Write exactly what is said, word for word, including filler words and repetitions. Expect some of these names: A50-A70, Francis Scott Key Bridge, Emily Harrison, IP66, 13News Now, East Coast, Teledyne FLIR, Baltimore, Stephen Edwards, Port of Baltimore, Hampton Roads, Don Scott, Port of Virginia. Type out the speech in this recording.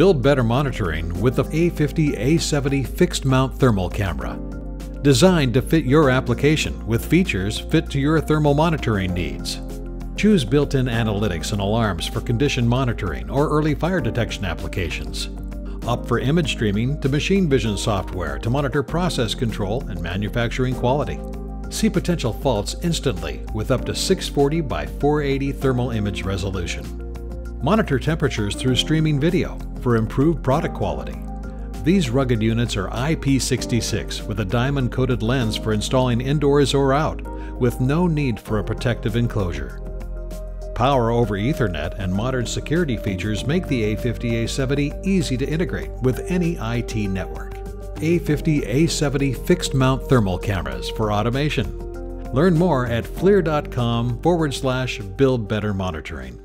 build better monitoring with the A fifty A seventy fixed mount thermal camera. Designed to fit your application with features fit to your thermal monitoring needs. Choose built-in analytics and alarms for condition monitoring or early fire detection applications. Opt for image streaming to machine vision software to monitor process control and manufacturing quality. See potential faults instantly with up to six forty by four eighty thermal image resolution. Monitor temperatures through streaming video for improved product quality. These rugged units are I P sixty-six with a diamond-coated lens for installing indoors or out, with no need for a protective enclosure. Power over Ethernet and modern security features make the A fifty A seventy easy to integrate with any I T network. A fifty A seventy fixed-mount thermal cameras for automation. Learn more at FLIR dot com forward slash build better monitoring.